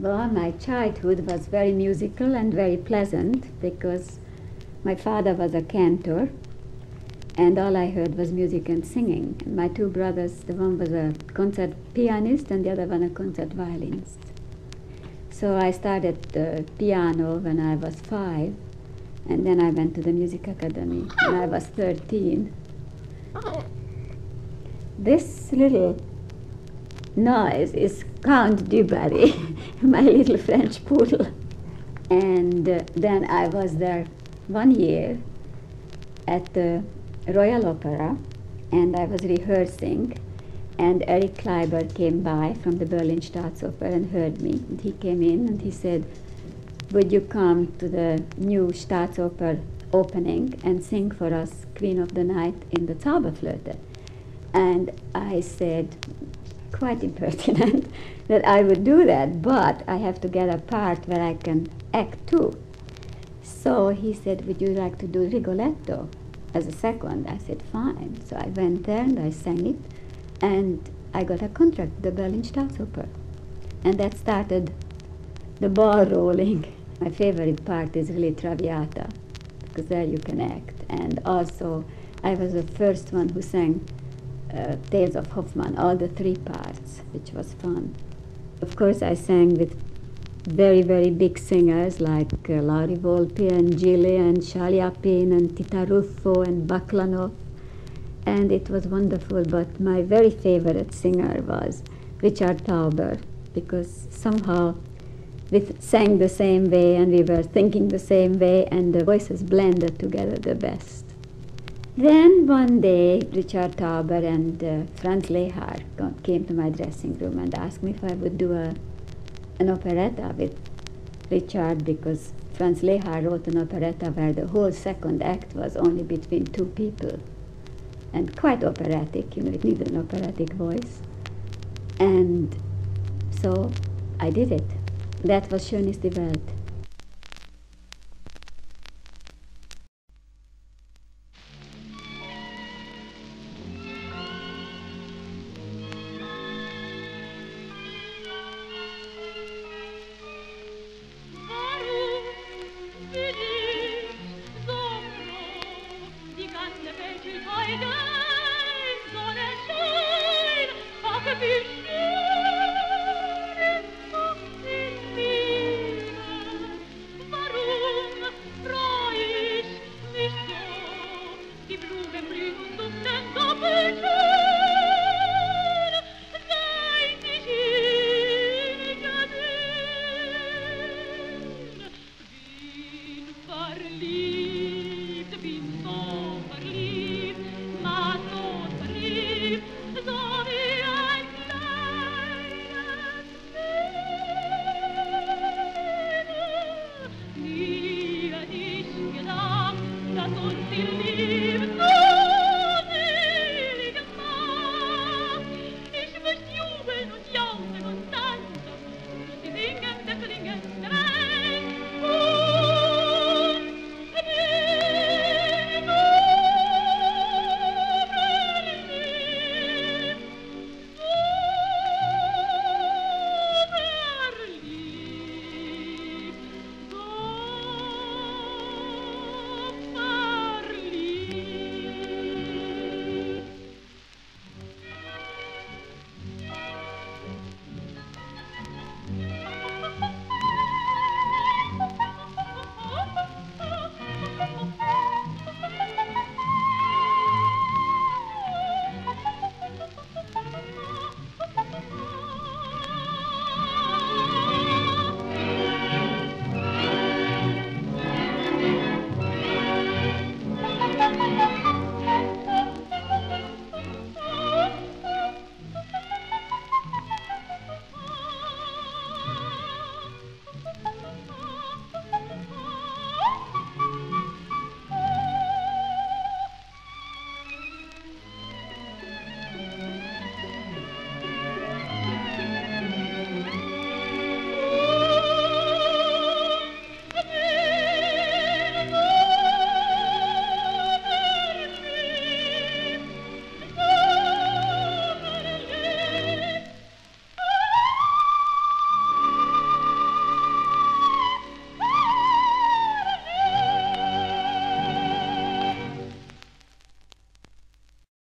Well, my childhood was very musical and very pleasant because my father was a cantor and all I heard was music and singing. And my two brothers, the one was a concert pianist and the other one a concert violinist. So I started piano when I was 5 and then I went to the music academy when I was 13. This little noise is Count Dubarry, my little French poodle. And then I was there 1 year at the Royal Opera, and I was rehearsing, and Eric Kleiber came by from the Berlin Staatsoper and heard me. And he came in and he said, would you come to the new Staatsoper opening and sing for us Queen of the Night in the Zauberflöte? And I said, quite impertinent, that I would do that, but I have to get a part where I can act too. So he said, would you like to do Rigoletto as a second? I said, fine. So I went there and I sang it, and I got a contract with the Berlin Staatsoper. And that started the ball rolling. My favorite part is really Traviata, because there you can act. And also, I was the first one who sang Tales of Hoffman, all the 3 parts, which was fun. Of course, I sang with very, very big singers like Lauri Volpi and Gigli and Shalyapin and Tita Rufo and Baclanoff, and it was wonderful. But my very favorite singer was Richard Tauber, because somehow we sang the same way and we were thinking the same way, and the voices blended together the best. Then one day, Richard Tauber and Franz Lehar came to my dressing room and asked me if I would do an operetta with Richard, because Franz Lehar wrote an operetta where the whole second act was only between 2 people, and quite operatic, you know, it needed an operatic voice. And so I did it. That was Schön ist die Welt.